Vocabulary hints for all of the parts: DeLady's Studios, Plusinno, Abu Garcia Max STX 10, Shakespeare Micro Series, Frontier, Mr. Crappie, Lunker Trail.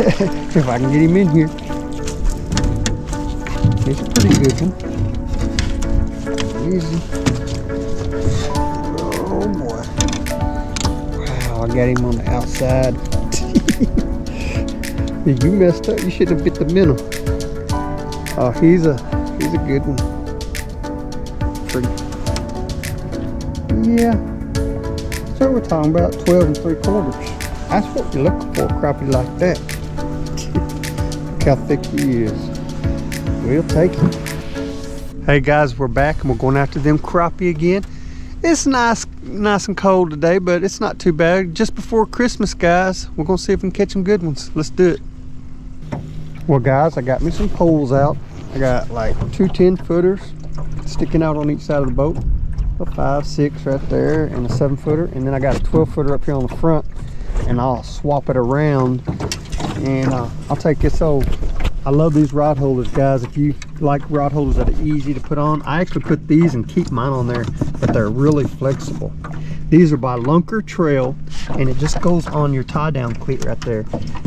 If I can get him in here. It's a pretty good one. Easy. Oh boy. Wow, I got him on the outside. You messed up. You should have bit the middle. Oh, he's a good one. Pretty. Yeah. That's what we're talking about, 12 3/4. That's what you're looking for, a crappie like that. Look how thick he is. We'll take him. Hey guys, we're back and we're going after them crappie again. It's nice and cold today, but it's not too bad. Just before Christmas, guys, we're gonna see if we can catch some good ones. Let's do it. Well guys, I got me some poles out. I got like two 10-footers sticking out on each side of the boat. A 5-6 right there and a 7-footer, and then I got a 12-footer up here on the front, and I'll swap it around and I'll take this old. I love these rod holders, guys. If you like rod holders that are easy to put on, I actually put these and keep mine on there, but they're really flexible. These are by Lunker Trail, and it just goes on your tie-down cleat right there,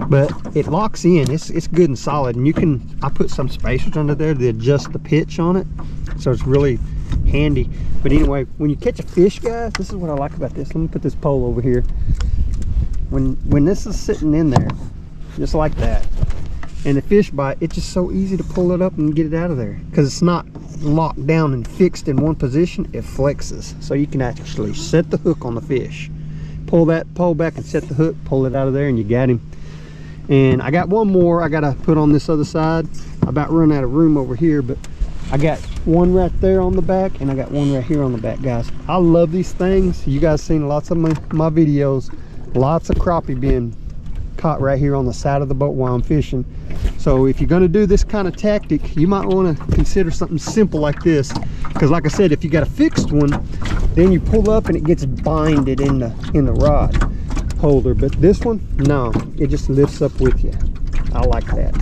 but it locks in. It's good and solid, and you can, I put some spacers under there to adjust the pitch on it, so it's really handy. But anyway, when you catch a fish, guys, this is what I like about this. Let me put this pole over here. When this is sitting in there just like that and the fish bite, it's just so easy to pull it up and get it out of there, because it's not locked down and fixed in one position. It flexes, so you can actually set the hook on the fish, pull that pole back and set the hook, pull it out of there, and you got him. And I got one more I gotta put on this other side. I about run out of room over here, but I got one right there on the back, and I got one right here on the back, guys. I love these things. You guys seen lots of my videos, lots of crappie being caught right here on the side of the boat while I'm fishing. So if you're going to do this kind of tactic, you might want to consider something simple like this, because like I said, if you got a fixed one, then you pull up and it gets binded in the rod holder. But this one, no, it just lifts up with you. I like that.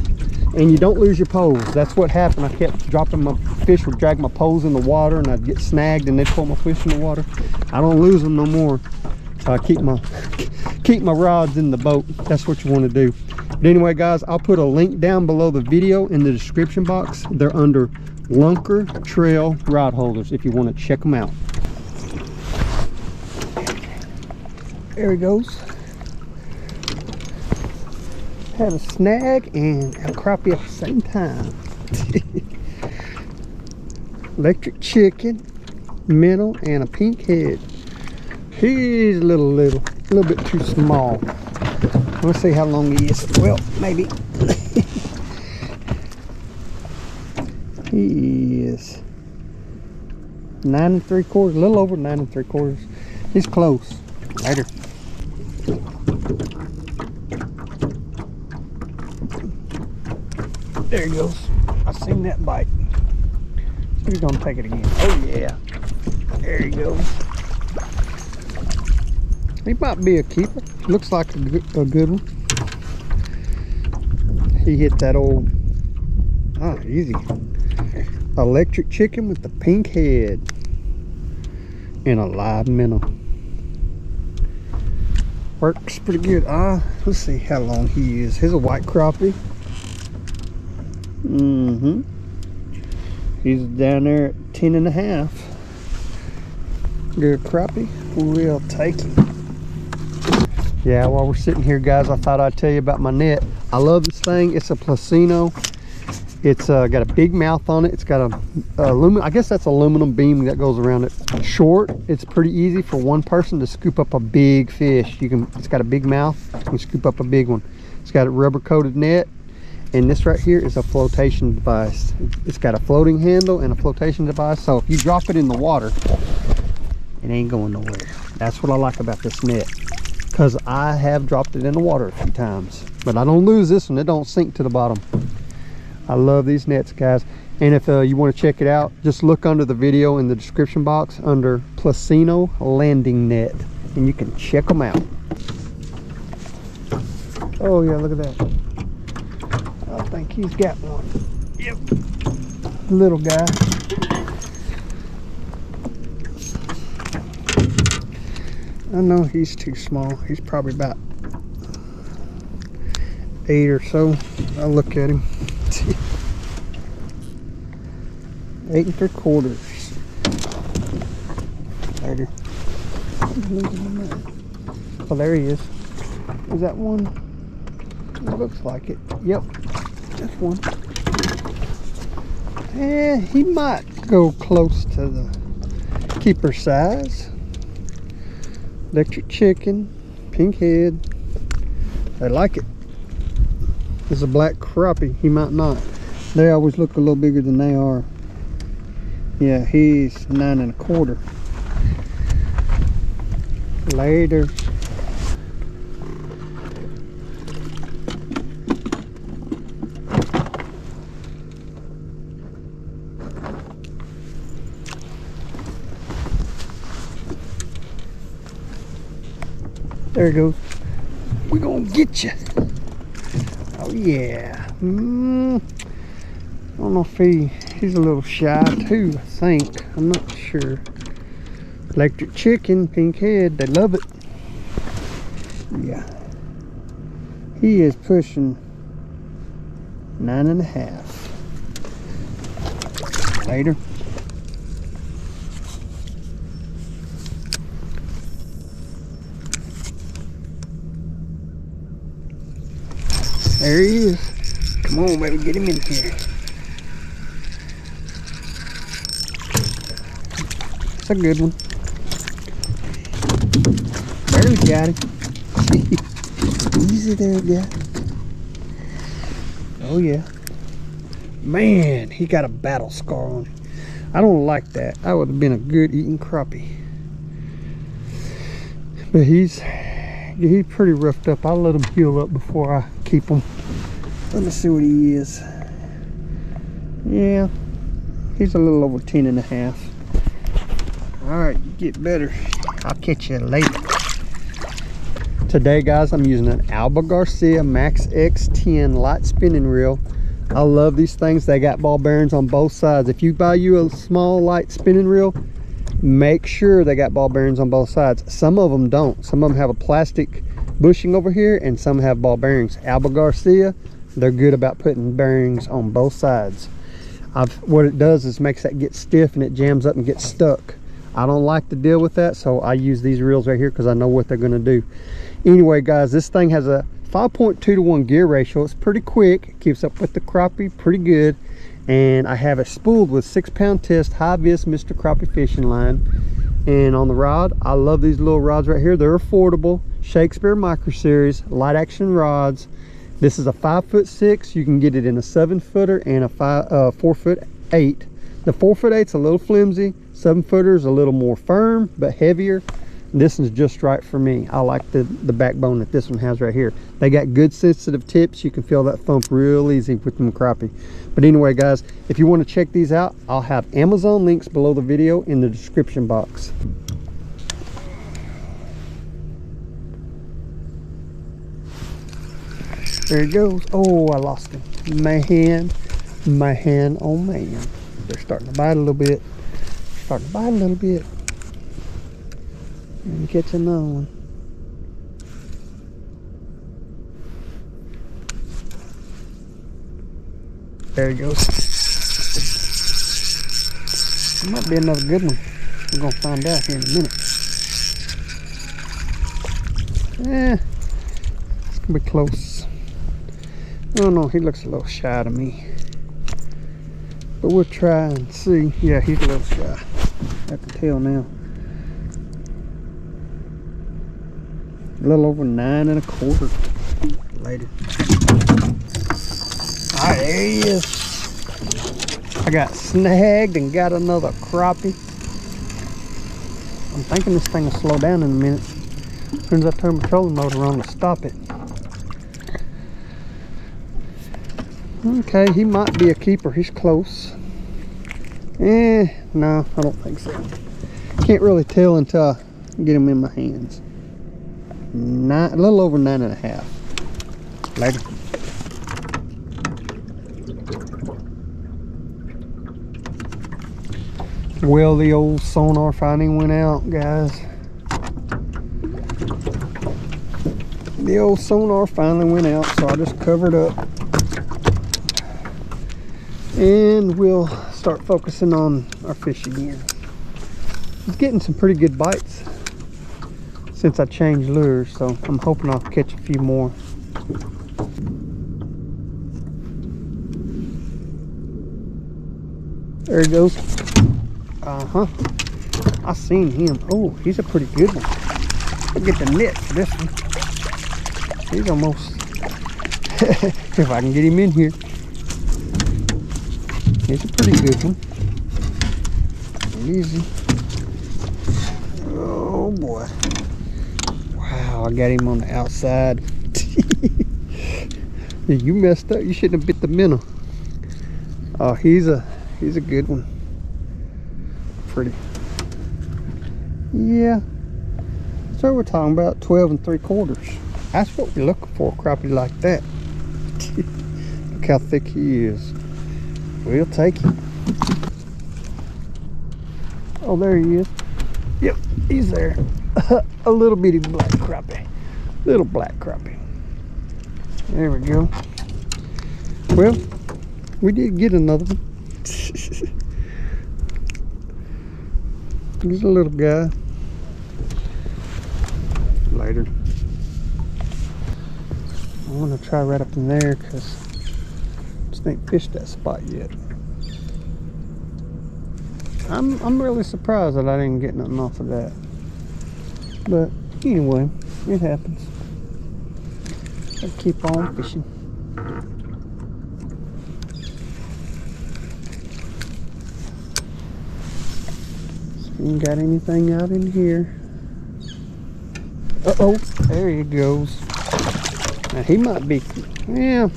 And you don't lose your poles. That's what happened. I kept dropping my fish, would drag my poles in the water, and I'd get snagged and they'd pull my fish in the water. I don't lose them no more. So I keep my rods in the boat. That's what you want to do. But anyway guys, I'll put a link down below the video in the description box. They're under Lunker Trail rod holders if you want to check them out. There he goes. Had a snag and a crappie at the same time. Electric chicken, minnow, and a pink head. He's a little bit too small. Let's see how long he is. Well, maybe. He is 9 3/4, a little over 9 3/4. He's close. Later. There he goes. I seen that bite. He's gonna take it again. Oh yeah. There he goes. He might be a keeper. Looks like a good one. He hit that old, easy, electric chicken with the pink head and a live minnow. Works pretty good. Let's see how long he is. He's a white crappie. He's down there at 10 and a half. Good crappie. We'll take him. Yeah, while we're sitting here guys, I thought I'd tell you about my net. I love this thing. It's a Plusinno. It's got a big mouth on it. It's got a aluminum, I guess that's aluminum beam that goes around it. Short. It's pretty easy for one person to scoop up a big fish. It's got a big mouth, you can scoop up a big one. It's got a rubber coated net. And this right here is a flotation device. It's got a floating handle and a flotation device, so if you drop it in the water, it ain't going nowhere. That's what I like about this net, because I have dropped it in the water a few times, but I don't lose this one. It don't sink to the bottom. I love these nets, guys. And if you want to check it out, just look under the video in the description box under Plusinno landing net, and you can check them out. Oh yeah, look at that. I think he's got one. Yep. Little guy. I know he's too small. He's probably about 8 or so. I look at him. 8 3/4. Later. Oh, there he is. Is that one? It looks like it. Yep, that's one. And he might go close to the keeper size. Electric chicken, pink head. I like it. There's a black crappie. He might not. They always look a little bigger than they are. Yeah, he's 9 1/4. Later. There it goes. We're gonna get you. Oh yeah. I don't know if he's a little shy too, I think. I'm not sure. Electric chicken, pink head, they love it. Yeah. He is pushing 9 1/2. Later. There he is. Come on, baby, get him in here. That's a good one. Barely got him. Easy there, guy. Oh, yeah. Man, he got a battle scar on him. I don't like that. That would have been a good eating crappie. But he's pretty roughed up. I'll let him heal up before I keep him. Let me see what he is. Yeah, he's a little over 10 1/2. All right, you get better. I'll catch you later. Today, guys, I'm using an Abu Garcia Max STX 10 light spinning reel. I love these things. They got ball bearings on both sides. If you buy you a small light spinning reel, make sure they got ball bearings on both sides. Some of them don't. Some of them have a plastic bushing over here, and some have ball bearings. Abu Garcia, they're good about putting bearings on both sides. What it does is makes that get stiff and it jams up and gets stuck. I don't like to deal with that, so I use these reels right here because I know what they're going to do. Anyway, guys, this thing has a 5.2 to 1 gear ratio. It's pretty quick. It keeps up with the crappie pretty good, and I have it spooled with 6-pound test high vis Mr. Crappie fishing line. And on the rod, I love these little rods right here. They're affordable. Shakespeare Micro Series light action rods. This is a 5'6". You can get it in a 7-footer and a 4'8". The 4'8" is a little flimsy. 7-footer is a little more firm but heavier. This is just right for me. I like the backbone that this one has right here. They got good sensitive tips. You can feel that thump real easy with them crappie. But anyway, guys, if you want to check these out, I'll have Amazon links below the video in the description box. There it goes. Oh, I lost him. My hand, oh man. They're starting to bite a little bit. And catch another one. There he goes. There might be another good one. We're gonna find out here in a minute. It's gonna be close. Oh no, he looks a little shy to me. But we'll try and see. Yeah, he's a little shy. I can tell now. A little over 9 1/4. Later. All right, there he is. I got snagged and got another crappie. I'm thinking this thing will slow down in a minute. As soon as I turn my trolling motor on to stop it. Okay, he might be a keeper. He's close. No, I don't think so. Can't really tell until I get him in my hands. A little over 9 1/2. Later. Well, the old sonar finally went out, guys. the old sonar finally went out, so I just covered up. And we'll start focusing on our fish again. He's getting some pretty good bites since I changed lures, so I'm hoping I'll catch a few more. There he goes. I seen him. Oh, he's a pretty good one. I'll get the net for this one. He's almost if I can get him in here. He's a pretty good one. Easy. Oh boy. Wow, I got him on the outside. You messed up. You shouldn't have bit the minnow. Oh, he's a good one. Pretty. Yeah. So we're talking about 12 3/4. That's what we're looking for, a crappie like that. Look how thick he is. We'll take him. Oh, there he is. Yep, he's there. A little bitty black crappie. Little black crappie. There we go. Well, we did get another one. He's a little guy. Later. I'm gonna try right up in there because I just ain't fished that spot yet. I'm really surprised that I didn't get nothing off of that. But anyway, it happens. I'll keep on fishing. Ain't got anything out in here. Uh-oh, there he goes. Now he might be, yeah,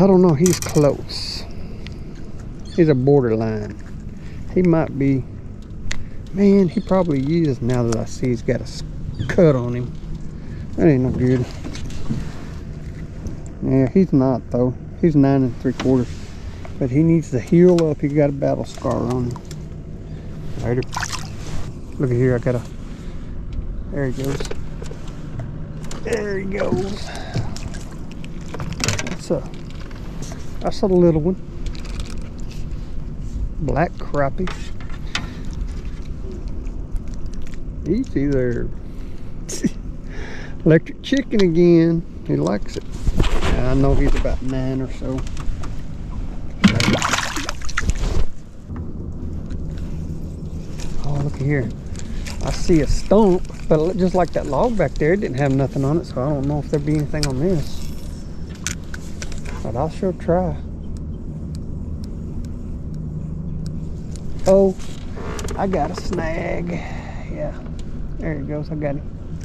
I don't know, he's close. He's a borderline. He might be, man, he probably is now that I see he's got a cut on him. That ain't no good. Yeah, he's not though. He's 9 3/4. But he needs to heal up. He got a battle scar on him. Later. Look at here, I got a, there he goes. There he goes. That's a little one. Black crappie. Easy there. Electric chicken again. He likes it. I know he's about 9 or so. Here I see a stump, but just like that log back there, it didn't have nothing on it, so I don't know if there'd be anything on this, but I'll sure try. Oh, I got a snag. Yeah, there he goes. I got him.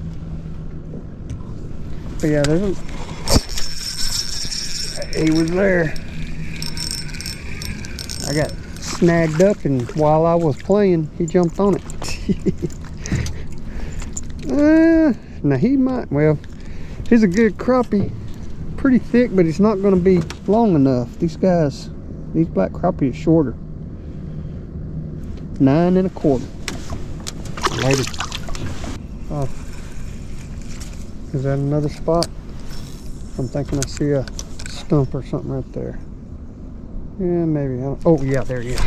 But yeah, he was there. I got it snagged up, and while I was playing, he jumped on it. Now he might, well, he's a good crappie, pretty thick, but he's not going to be long enough. These black crappie are shorter. 9 1/4. Later. Oh, is that another spot? I'm thinking I see a stump or something right there. Yeah, maybe. I don't, oh, yeah, there he is.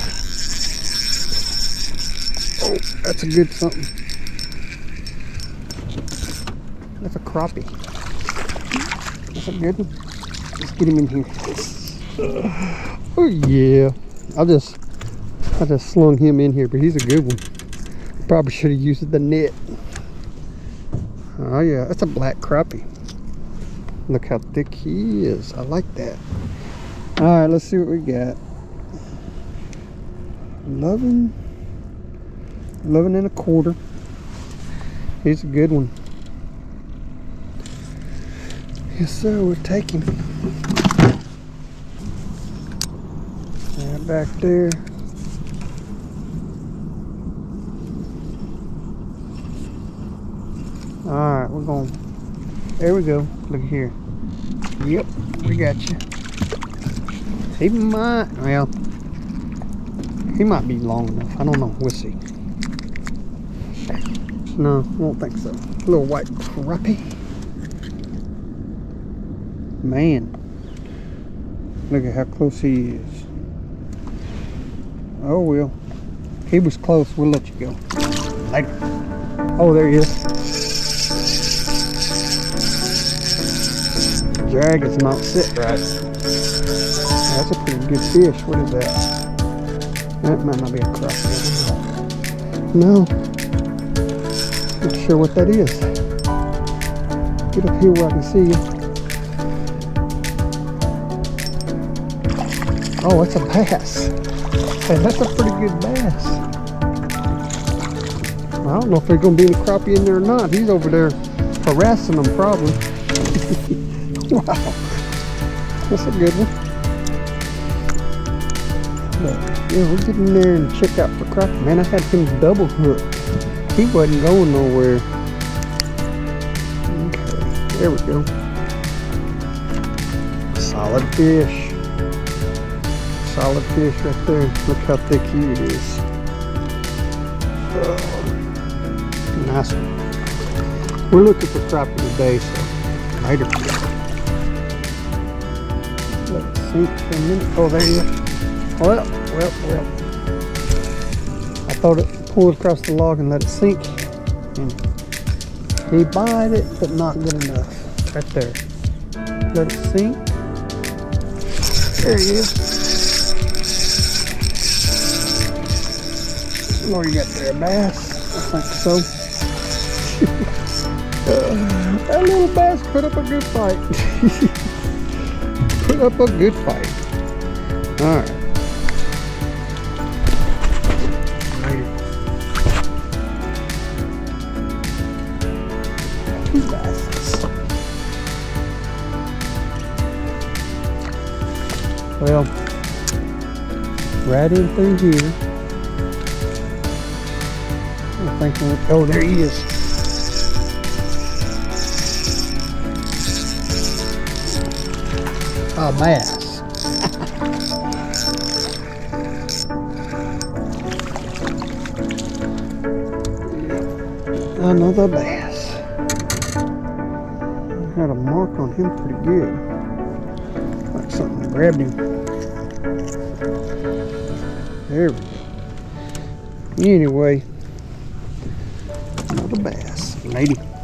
Oh, that's a good something. That's a crappie. That's a good one. Let's get him in here. Oh, yeah. I just slung him in here, but he's a good one. Probably should have used the net. Oh, yeah, that's a black crappie. Look how thick he is. I like that. All right, let's see what we got. 11 1/4. He's a good one. Yes, sir, we'll take him. Right back there. All right, we're going. There we go. Look here. Yep, we got you. He might, well, he might be long enough. I don't know. We'll see. No, I don't think so. A little white crappie. Man, look at how close he is. Oh, well, he was close. We'll let you go. Later. Oh, there he is. Drag is not sit right. That's a pretty good fish. What is that? That might not be a crocodile. No. Not sure what that is. Get up here where I can see you. Oh, that's a bass. And that's a pretty good bass. I don't know if there's going to be any crappie in there or not. He's over there harassing them probably. Wow. That's a good one. But, yeah, we'll get in there and check out for crappie. Man, I had him double hooked. He wasn't going nowhere. Okay, there we go. Solid fish. Solid fish right there. Look how thick he is. Oh, nice one. We're looking for crappie today, so later. Let's see for a minute. Oh, there he is. Well, well, well. I thought it pulled across the log and let it sink. And he bit it, but not good enough. Right there. Let it sink. There he is. What do you got there, bass? I think so. That little bass put up a good fight. Put up a good fight. Alright. Right. Two basses. Well, right in through here. Oh, there he is. A bass. Another bass. Had a mark on him pretty good. Like something grabbed him. There we go. Anyway. Bass, lady.